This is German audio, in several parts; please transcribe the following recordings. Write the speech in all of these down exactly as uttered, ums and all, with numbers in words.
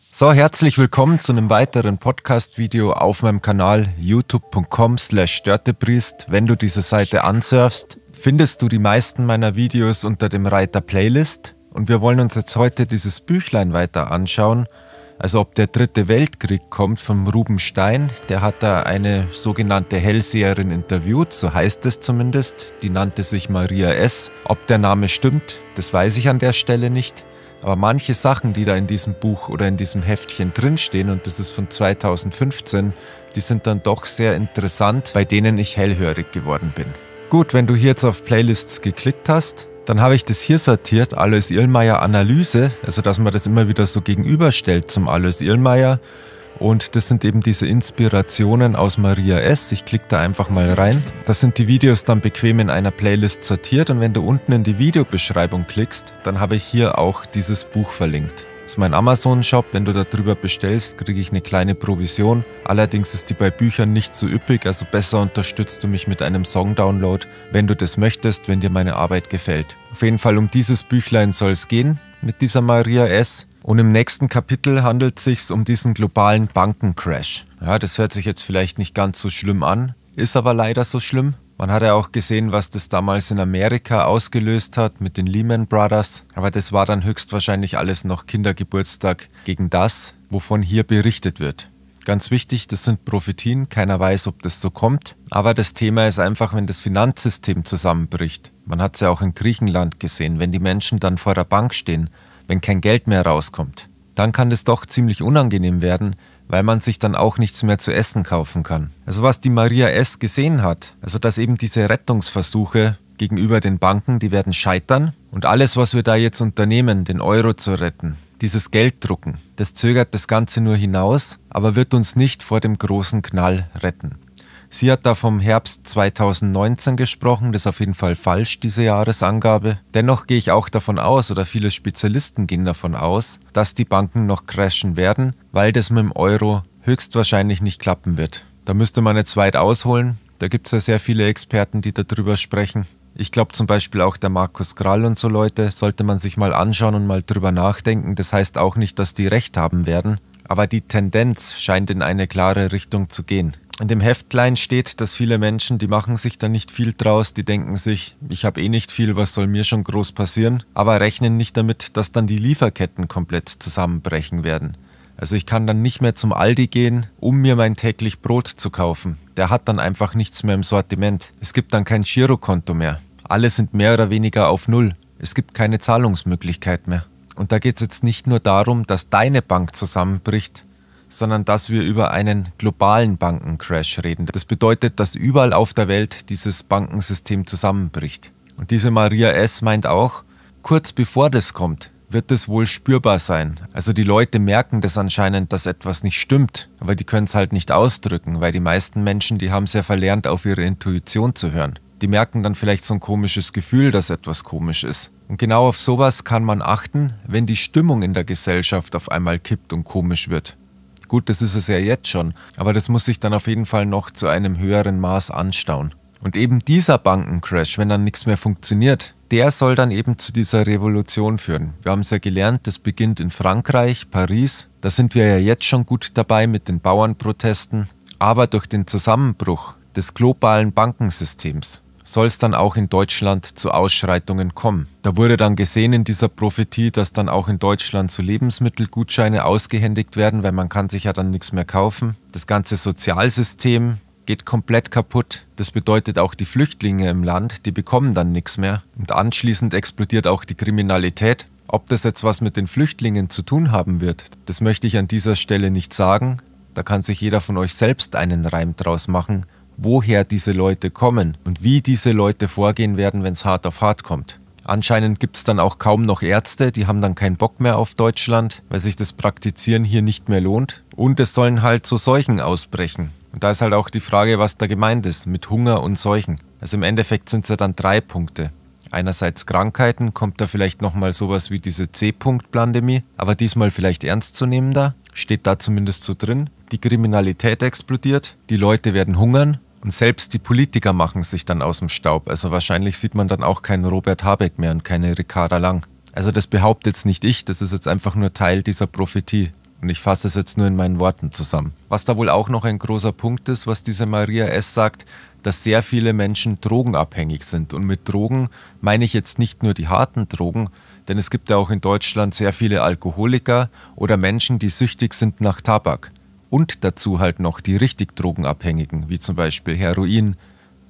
So, herzlich willkommen zu einem weiteren Podcast-Video auf meinem Kanal youtube punkt com slash stoertepriest. Wenn du diese Seite ansurfst, findest du die meisten meiner Videos unter dem Reiter Playlist. Und wir wollen uns jetzt heute dieses Büchlein weiter anschauen, also ob der dritte Weltkrieg kommt, vom Ruben Stein. Der hat da eine sogenannte Hellseherin interviewt, so heißt es zumindest. Die nannte sich Maria S. Ob der Name stimmt, das weiß ich an der Stelle nicht. Aber manche Sachen, die da in diesem Buch oder in diesem Heftchen drinstehen, und das ist von zweitausendfünfzehn, die sind dann doch sehr interessant, bei denen ich hellhörig geworden bin. Gut, wenn du hier jetzt auf Playlists geklickt hast, dann habe ich das hier sortiert, Alois Irlmaier Analyse, also dass man das immer wieder so gegenüberstellt zum Alois Irlmaier. Und das sind eben diese Inspirationen aus Maria S. Ich klicke da einfach mal rein. Da sind die Videos dann bequem in einer Playlist sortiert, und wenn du unten in die Videobeschreibung klickst, dann habe ich hier auch dieses Buch verlinkt. Das ist mein Amazon-Shop, wenn du darüber bestellst, kriege ich eine kleine Provision. Allerdings ist die bei Büchern nicht so üppig, also besser unterstützt du mich mit einem Song-Download, wenn du das möchtest, wenn dir meine Arbeit gefällt. Auf jeden Fall um dieses Büchlein soll es gehen, mit dieser Maria S. Und im nächsten Kapitel handelt es sich um diesen globalen Bankencrash. Ja, das hört sich jetzt vielleicht nicht ganz so schlimm an, ist aber leider so schlimm. Man hat ja auch gesehen, was das damals in Amerika ausgelöst hat mit den Lehman Brothers. Aber das war dann höchstwahrscheinlich alles noch Kindergeburtstag gegen das, wovon hier berichtet wird. Ganz wichtig, das sind Prophetien, keiner weiß, ob das so kommt. Aber das Thema ist einfach, wenn das Finanzsystem zusammenbricht. Man hat es ja auch in Griechenland gesehen, wenn die Menschen dann vor der Bank stehen, wenn kein Geld mehr rauskommt, dann kann das doch ziemlich unangenehm werden, weil man sich dann auch nichts mehr zu essen kaufen kann. Also was die Maria S. gesehen hat, also dass eben diese Rettungsversuche gegenüber den Banken, die werden scheitern, und alles, was wir da jetzt unternehmen, den Euro zu retten, dieses Gelddrucken, das zögert das Ganze nur hinaus, aber wird uns nicht vor dem großen Knall retten. Sie hat da vom Herbst zweitausendneunzehn gesprochen, das ist auf jeden Fall falsch, diese Jahresangabe. Dennoch gehe ich auch davon aus, oder viele Spezialisten gehen davon aus, dass die Banken noch crashen werden, weil das mit dem Euro höchstwahrscheinlich nicht klappen wird. Da müsste man jetzt weit ausholen, da gibt es ja sehr viele Experten, die darüber sprechen. Ich glaube zum Beispiel auch der Markus Krall und so Leute, sollte man sich mal anschauen und mal drüber nachdenken. Das heißt auch nicht, dass die recht haben werden, aber die Tendenz scheint in eine klare Richtung zu gehen. In dem Heftlein steht, dass viele Menschen, die machen sich da nicht viel draus, die denken sich, ich habe eh nicht viel, was soll mir schon groß passieren, aber rechnen nicht damit, dass dann die Lieferketten komplett zusammenbrechen werden. Also ich kann dann nicht mehr zum Aldi gehen, um mir mein täglich Brot zu kaufen. Der hat dann einfach nichts mehr im Sortiment. Es gibt dann kein Girokonto mehr. Alle sind mehr oder weniger auf Null. Es gibt keine Zahlungsmöglichkeit mehr. Und da geht es jetzt nicht nur darum, dass deine Bank zusammenbricht, sondern dass wir über einen globalen Bankencrash reden. Das bedeutet, dass überall auf der Welt dieses Bankensystem zusammenbricht. Und diese Maria S. meint auch, kurz bevor das kommt, wird es wohl spürbar sein. Also die Leute merken das anscheinend, dass etwas nicht stimmt, aber die können es halt nicht ausdrücken, weil die meisten Menschen, die haben es ja verlernt, auf ihre Intuition zu hören. Die merken dann vielleicht so ein komisches Gefühl, dass etwas komisch ist. Und genau auf sowas kann man achten, wenn die Stimmung in der Gesellschaft auf einmal kippt und komisch wird. Gut, das ist es ja jetzt schon, aber das muss sich dann auf jeden Fall noch zu einem höheren Maß anstauen. Und eben dieser Bankencrash, wenn dann nichts mehr funktioniert, der soll dann eben zu dieser Revolution führen. Wir haben es ja gelernt, das beginnt in Frankreich, Paris. Da sind wir ja jetzt schon gut dabei mit den Bauernprotesten. Aber durch den Zusammenbruch des globalen Bankensystems soll es dann auch in Deutschland zu Ausschreitungen kommen. Da wurde dann gesehen in dieser Prophetie, dass dann auch in Deutschland so Lebensmittelgutscheine ausgehändigt werden, weil man kann sich ja dann nichts mehr kaufen. Das ganze Sozialsystem geht komplett kaputt. Das bedeutet auch die Flüchtlinge im Land, die bekommen dann nichts mehr. Und anschließend explodiert auch die Kriminalität. Ob das jetzt was mit den Flüchtlingen zu tun haben wird, das möchte ich an dieser Stelle nicht sagen. Da kann sich jeder von euch selbst einen Reim draus machen, woher diese Leute kommen und wie diese Leute vorgehen werden, wenn es hart auf hart kommt. Anscheinend gibt es dann auch kaum noch Ärzte, die haben dann keinen Bock mehr auf Deutschland, weil sich das Praktizieren hier nicht mehr lohnt. Und es sollen halt so Seuchen ausbrechen. Und da ist halt auch die Frage, was da gemeint ist mit Hunger und Seuchen. Also im Endeffekt sind es ja dann drei Punkte. Einerseits Krankheiten, kommt da vielleicht nochmal sowas wie diese C-Punkt-Pandemie, aber diesmal vielleicht ernst zu nehmen da, steht da zumindest so drin. Die Kriminalität explodiert, die Leute werden hungern und selbst die Politiker machen sich dann aus dem Staub. Also wahrscheinlich sieht man dann auch keinen Robert Habeck mehr und keine Ricarda Lang. Also das behauptet jetzt nicht ich, das ist jetzt einfach nur Teil dieser Prophetie. Und ich fasse das jetzt nur in meinen Worten zusammen. Was da wohl auch noch ein großer Punkt ist, was diese Maria S. sagt, dass sehr viele Menschen drogenabhängig sind. Und mit Drogen meine ich jetzt nicht nur die harten Drogen, denn es gibt ja auch in Deutschland sehr viele Alkoholiker oder Menschen, die süchtig sind nach Tabak. Und dazu halt noch die richtig Drogenabhängigen, wie zum Beispiel Heroin,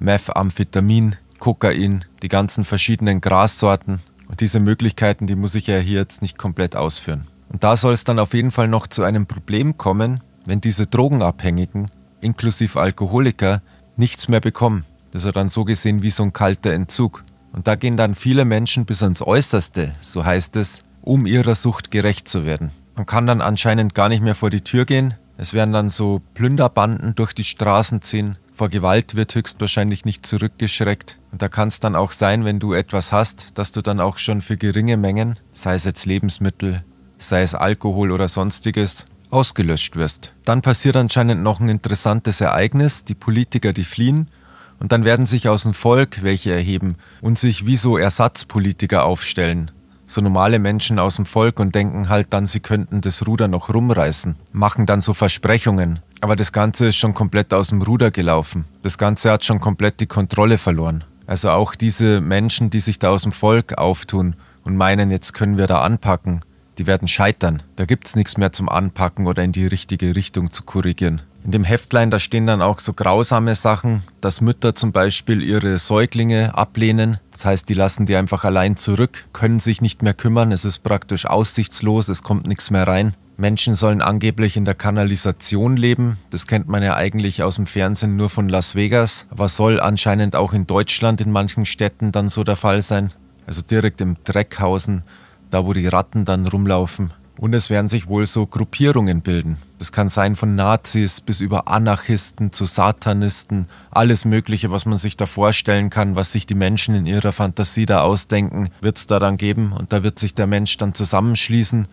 Methamphetamin, Kokain, die ganzen verschiedenen Grassorten. Und diese Möglichkeiten, die muss ich ja hier jetzt nicht komplett ausführen. Und da soll es dann auf jeden Fall noch zu einem Problem kommen, wenn diese Drogenabhängigen, inklusive Alkoholiker, nichts mehr bekommen. Das ist ja dann so gesehen wie so ein kalter Entzug. Und da gehen dann viele Menschen bis ans Äußerste, so heißt es, um ihrer Sucht gerecht zu werden. Man kann dann anscheinend gar nicht mehr vor die Tür gehen. Es werden dann so Plünderbanden durch die Straßen ziehen. Vor Gewalt wird höchstwahrscheinlich nicht zurückgeschreckt. Und da kann es dann auch sein, wenn du etwas hast, dass du dann auch schon für geringe Mengen, sei es jetzt Lebensmittel, sei es Alkohol oder sonstiges, ausgelöscht wirst. Dann passiert anscheinend noch ein interessantes Ereignis, die Politiker, die fliehen, und dann werden sich aus dem Volk welche erheben und sich wie so Ersatzpolitiker aufstellen. So normale Menschen aus dem Volk und denken halt dann, sie könnten das Ruder noch rumreißen, machen dann so Versprechungen. Aber das Ganze ist schon komplett aus dem Ruder gelaufen. Das Ganze hat schon komplett die Kontrolle verloren. Also auch diese Menschen, die sich da aus dem Volk auftun und meinen, jetzt können wir da anpacken, die werden scheitern. Da gibt es nichts mehr zum Anpacken oder in die richtige Richtung zu korrigieren. In dem Heftlein, da stehen dann auch so grausame Sachen, dass Mütter zum Beispiel ihre Säuglinge ablehnen. Das heißt, die lassen die einfach allein zurück, können sich nicht mehr kümmern, es ist praktisch aussichtslos, es kommt nichts mehr rein. Menschen sollen angeblich in der Kanalisation leben. Das kennt man ja eigentlich aus dem Fernsehen nur von Las Vegas, aber soll anscheinend auch in Deutschland in manchen Städten dann so der Fall sein. Also direkt im Dreckhausen, da wo die Ratten dann rumlaufen. Und es werden sich wohl so Gruppierungen bilden. Das kann sein von Nazis bis über Anarchisten zu Satanisten, alles Mögliche, was man sich da vorstellen kann, was sich die Menschen in ihrer Fantasie da ausdenken, wird es da dann geben, und da wird sich der Mensch dann zusammenschließen.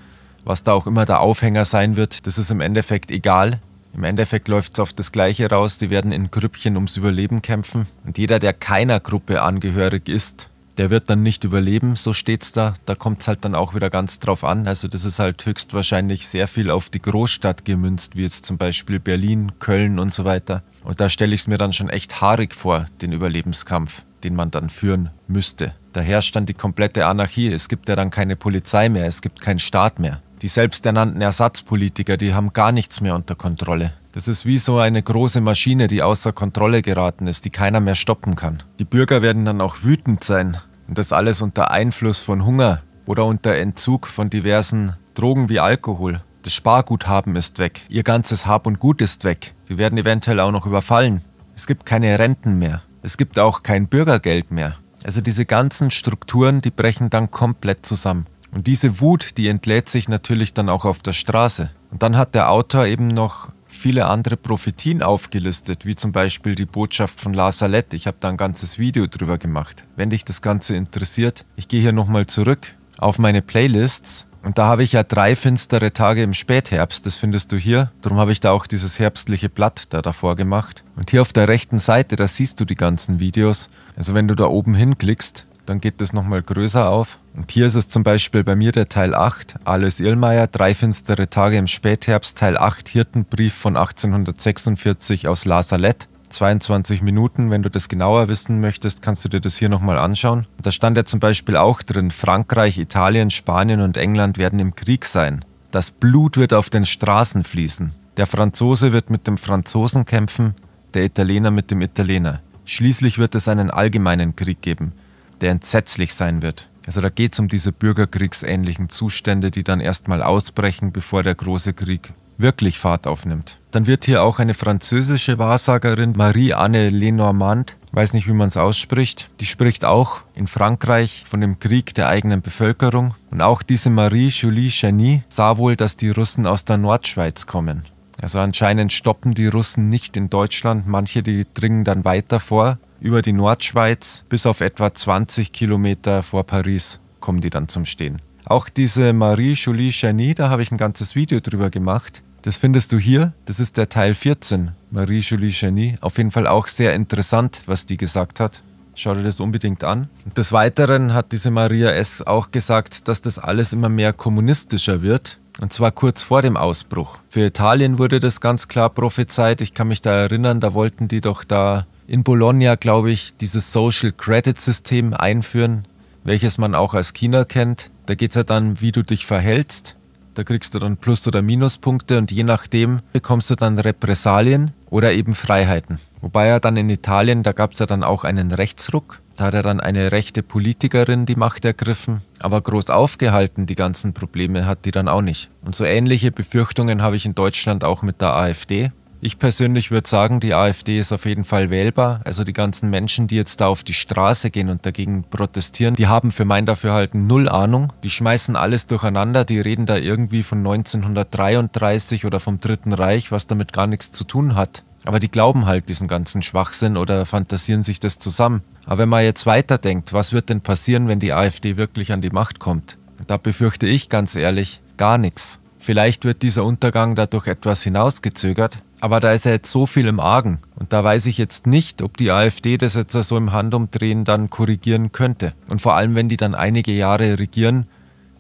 Was da auch immer der Aufhänger sein wird, das ist im Endeffekt egal. Im Endeffekt läuft es auf das Gleiche raus, die werden in Grüppchen ums Überleben kämpfen. Und jeder, der keiner Gruppe angehörig ist, der wird dann nicht überleben, so steht's da. Da kommt es halt dann auch wieder ganz drauf an. Also das ist halt höchstwahrscheinlich sehr viel auf die Großstadt gemünzt, wie jetzt zum Beispiel Berlin, Köln und so weiter. Und da stelle ich es mir dann schon echt haarig vor, den Überlebenskampf, den man dann führen müsste. Da herrscht dann die komplette Anarchie. Es gibt ja dann keine Polizei mehr, es gibt keinen Staat mehr. Die selbsternannten Ersatzpolitiker, die haben gar nichts mehr unter Kontrolle. Das ist wie so eine große Maschine, die außer Kontrolle geraten ist, die keiner mehr stoppen kann. Die Bürger werden dann auch wütend sein. Und das alles unter Einfluss von Hunger oder unter Entzug von diversen Drogen wie Alkohol. Das Sparguthaben ist weg. Ihr ganzes Hab und Gut ist weg. Sie werden eventuell auch noch überfallen. Es gibt keine Renten mehr. Es gibt auch kein Bürgergeld mehr. Also diese ganzen Strukturen, die brechen dann komplett zusammen. Und diese Wut, die entlädt sich natürlich dann auch auf der Straße. Und dann hat der Autor eben noch viele andere Prophetien aufgelistet, wie zum Beispiel die Botschaft von La Salette. Ich habe da ein ganzes Video drüber gemacht. Wenn dich das Ganze interessiert, ich gehe hier nochmal zurück auf meine Playlists. Und da habe ich ja drei finstere Tage im Spätherbst, das findest du hier. Darum habe ich da auch dieses herbstliche Blatt da davor gemacht. Und hier auf der rechten Seite, da siehst du die ganzen Videos. Also wenn du da oben hinklickst, dann geht das nochmal größer auf. Und hier ist es zum Beispiel bei mir der Teil acht, Alois Irlmaier, Drei finstere Tage im Spätherbst, Teil acht, Hirtenbrief von achtzehnhundertsechsundvierzig aus La Salette. zweiundzwanzig Minuten, wenn du das genauer wissen möchtest, kannst du dir das hier nochmal anschauen. Und da stand ja zum Beispiel auch drin, Frankreich, Italien, Spanien und England werden im Krieg sein. Das Blut wird auf den Straßen fließen. Der Franzose wird mit dem Franzosen kämpfen, der Italiener mit dem Italiener. Schließlich wird es einen allgemeinen Krieg geben, der entsetzlich sein wird. Also da geht es um diese bürgerkriegsähnlichen Zustände, die dann erstmal ausbrechen, bevor der große Krieg wirklich Fahrt aufnimmt. Dann wird hier auch eine französische Wahrsagerin, Marie-Anne Lenormand, weiß nicht, wie man es ausspricht, die spricht auch in Frankreich von dem Krieg der eigenen Bevölkerung. Und auch diese Marie-Julie Chenier sah wohl, dass die Russen aus der Nordschweiz kommen. Also anscheinend stoppen die Russen nicht in Deutschland, manche, die dringen dann weiter vor, über die Nordschweiz bis auf etwa zwanzig Kilometer vor Paris kommen die dann zum Stehen. Auch diese Marie-Julie Chenier, da habe ich ein ganzes Video drüber gemacht. Das findest du hier, das ist der Teil vierzehn, Marie-Julie Chenier. Auf jeden Fall auch sehr interessant, was die gesagt hat. Schau dir das unbedingt an. Und des Weiteren hat diese Maria S. auch gesagt, dass das alles immer mehr kommunistischer wird. Und zwar kurz vor dem Ausbruch. Für Italien wurde das ganz klar prophezeit. Ich kann mich da erinnern, da wollten die doch da in Bologna, glaube ich, dieses Social Credit System einführen, welches man auch aus China kennt. Da geht es ja dann, wie du dich verhältst. Da kriegst du dann Plus- oder Minuspunkte und je nachdem bekommst du dann Repressalien oder eben Freiheiten. Wobei er dann in Italien, da gab es ja dann auch einen Rechtsruck. Da hat er dann eine rechte Politikerin die Macht ergriffen. Aber groß aufgehalten, die ganzen Probleme, hat die dann auch nicht. Und so ähnliche Befürchtungen habe ich in Deutschland auch mit der AfD. Ich persönlich würde sagen, die AfD ist auf jeden Fall wählbar. Also die ganzen Menschen, die jetzt da auf die Straße gehen und dagegen protestieren, die haben für mein Dafürhalten null Ahnung. Die schmeißen alles durcheinander, die reden da irgendwie von neunzehnhundertdreiunddreißig oder vom Dritten Reich, was damit gar nichts zu tun hat. Aber die glauben halt diesen ganzen Schwachsinn oder fantasieren sich das zusammen. Aber wenn man jetzt weiterdenkt, was wird denn passieren, wenn die AfD wirklich an die Macht kommt? Da befürchte ich ganz ehrlich gar nichts. Vielleicht wird dieser Untergang dadurch etwas hinausgezögert, aber da ist ja jetzt so viel im Argen. Und da weiß ich jetzt nicht, ob die AfD das jetzt so im Handumdrehen dann korrigieren könnte. Und vor allem, wenn die dann einige Jahre regieren,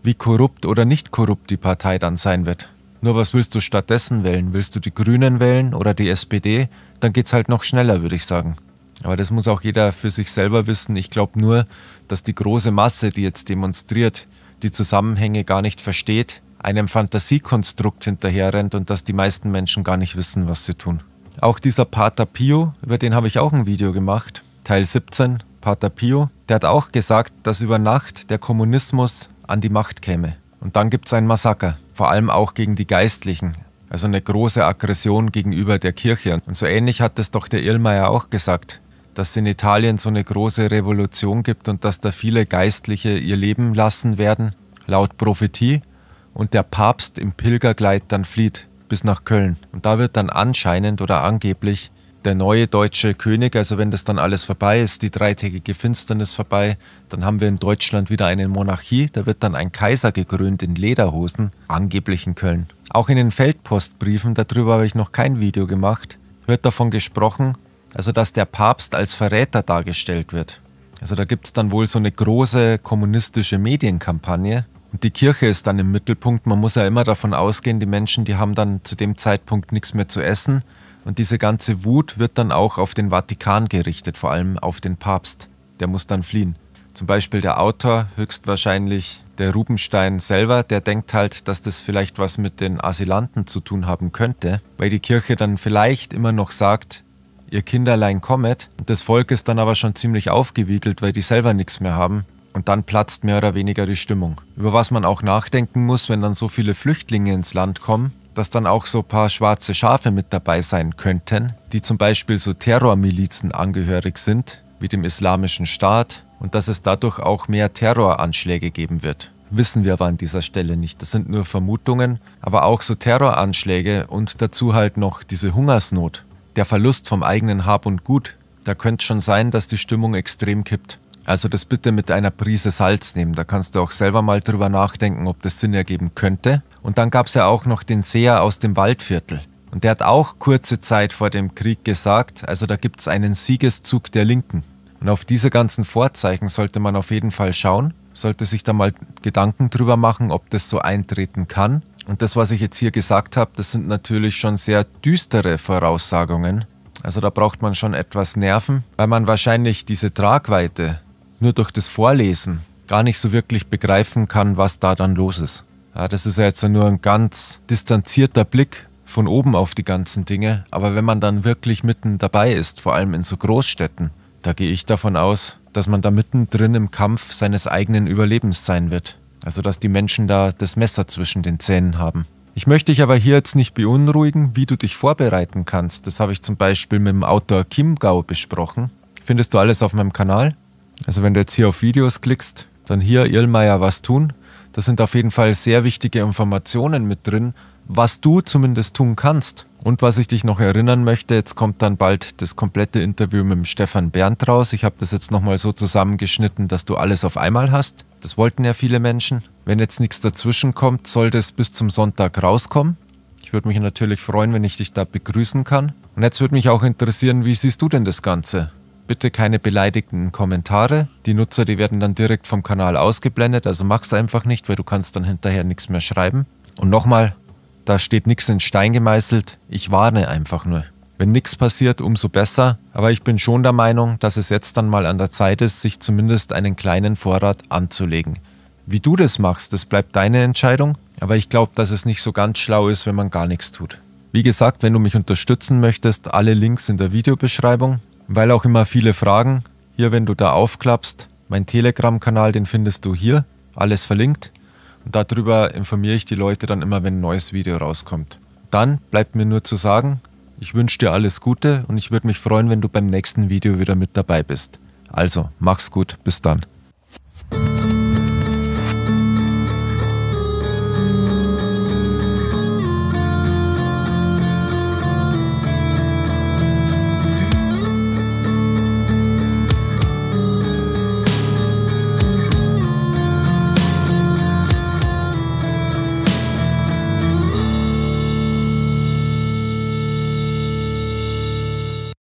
wie korrupt oder nicht korrupt die Partei dann sein wird. Nur was willst du stattdessen wählen? Willst du die Grünen wählen oder die S P D? Dann geht's halt noch schneller, würde ich sagen. Aber das muss auch jeder für sich selber wissen. Ich glaube nur, dass die große Masse, die jetzt demonstriert, die Zusammenhänge gar nicht versteht, einem Fantasiekonstrukt hinterherrennt und dass die meisten Menschen gar nicht wissen, was sie tun. Auch dieser Pater Pio, über den habe ich auch ein Video gemacht, Teil siebzehn, Pater Pio, der hat auch gesagt, dass über Nacht der Kommunismus an die Macht käme. Und dann gibt es ein Massaker, vor allem auch gegen die Geistlichen. Also eine große Aggression gegenüber der Kirche. Und so ähnlich hat es doch der Irlmaier auch gesagt, dass es in Italien so eine große Revolution gibt und dass da viele Geistliche ihr Leben lassen werden, laut Prophetie, und der Papst im Pilgerkleid dann flieht bis nach Köln. Und da wird dann anscheinend oder angeblich der neue deutsche König, also wenn das dann alles vorbei ist, die dreitägige Finsternis vorbei, dann haben wir in Deutschland wieder eine Monarchie, da wird dann ein Kaiser gekrönt in Lederhosen, angeblich in Köln. Auch in den Feldpostbriefen, darüber habe ich noch kein Video gemacht, wird davon gesprochen, also dass der Papst als Verräter dargestellt wird. Also da gibt es dann wohl so eine große kommunistische Medienkampagne. Und die Kirche ist dann im Mittelpunkt, man muss ja immer davon ausgehen, die Menschen, die haben dann zu dem Zeitpunkt nichts mehr zu essen. Und diese ganze Wut wird dann auch auf den Vatikan gerichtet, vor allem auf den Papst. Der muss dann fliehen. Zum Beispiel der Autor, höchstwahrscheinlich der Ruben Stein selber, der denkt halt, dass das vielleicht was mit den Asylanten zu tun haben könnte, weil die Kirche dann vielleicht immer noch sagt, ihr Kinderlein kommet. Und das Volk ist dann aber schon ziemlich aufgewiegelt, weil die selber nichts mehr haben. Und dann platzt mehr oder weniger die Stimmung. Über was man auch nachdenken muss, wenn dann so viele Flüchtlinge ins Land kommen, dass dann auch so ein paar schwarze Schafe mit dabei sein könnten, die zum Beispiel so Terrormilizen angehörig sind, wie dem Islamischen Staat, und dass es dadurch auch mehr Terroranschläge geben wird. Wissen wir aber an dieser Stelle nicht, das sind nur Vermutungen, aber auch so Terroranschläge und dazu halt noch diese Hungersnot, der Verlust vom eigenen Hab und Gut, da könnte schon sein, dass die Stimmung extrem kippt. Also das bitte mit einer Prise Salz nehmen, da kannst du auch selber mal drüber nachdenken, ob das Sinn ergeben könnte. Und dann gab es ja auch noch den Seher aus dem Waldviertel. Und der hat auch kurze Zeit vor dem Krieg gesagt, also da gibt es einen Siegeszug der Linken. Und auf diese ganzen Vorzeichen sollte man auf jeden Fall schauen, sollte sich da mal Gedanken drüber machen, ob das so eintreten kann. Und das, was ich jetzt hier gesagt habe, das sind natürlich schon sehr düstere Voraussagungen. Also da braucht man schon etwas Nerven, weil man wahrscheinlich diese Tragweite nur durch das Vorlesen gar nicht so wirklich begreifen kann, was da dann los ist. Ja, das ist ja jetzt nur ein ganz distanzierter Blick von oben auf die ganzen Dinge. Aber wenn man dann wirklich mitten dabei ist, vor allem in so Großstädten, da gehe ich davon aus, dass man da mittendrin im Kampf seines eigenen Überlebens sein wird. Also dass die Menschen da das Messer zwischen den Zähnen haben. Ich möchte dich aber hier jetzt nicht beunruhigen, wie du dich vorbereiten kannst. Das habe ich zum Beispiel mit dem Autor Kimgau besprochen. Findest du alles auf meinem Kanal. Also wenn du jetzt hier auf Videos klickst, dann hier Irlmaier was tun. Da sind auf jeden Fall sehr wichtige Informationen mit drin, was du zumindest tun kannst. Und was ich dich noch erinnern möchte, jetzt kommt dann bald das komplette Interview mit dem Stefan Berndt raus. Ich habe das jetzt nochmal so zusammengeschnitten, dass du alles auf einmal hast. Das wollten ja viele Menschen. Wenn jetzt nichts dazwischen kommt, sollte es bis zum Sonntag rauskommen. Ich würde mich natürlich freuen, wenn ich dich da begrüßen kann. Und jetzt würde mich auch interessieren, wie siehst du denn das Ganze? Bitte keine beleidigenden Kommentare. Die Nutzer, die werden dann direkt vom Kanal ausgeblendet, also mach's einfach nicht, weil du kannst dann hinterher nichts mehr schreiben. Und nochmal, da steht nichts in Stein gemeißelt, ich warne einfach nur. Wenn nichts passiert, umso besser, aber ich bin schon der Meinung, dass es jetzt dann mal an der Zeit ist, sich zumindest einen kleinen Vorrat anzulegen. Wie du das machst, das bleibt deine Entscheidung, aber ich glaube, dass es nicht so ganz schlau ist, wenn man gar nichts tut. Wie gesagt, wenn du mich unterstützen möchtest, alle Links in der Videobeschreibung, weil auch immer viele fragen, hier wenn du da aufklappst, mein Telegram-Kanal, den findest du hier, alles verlinkt und darüber informiere ich die Leute dann immer, wenn ein neues Video rauskommt. Dann bleibt mir nur zu sagen, ich wünsche dir alles Gute und ich würde mich freuen, wenn du beim nächsten Video wieder mit dabei bist. Also, mach's gut, bis dann.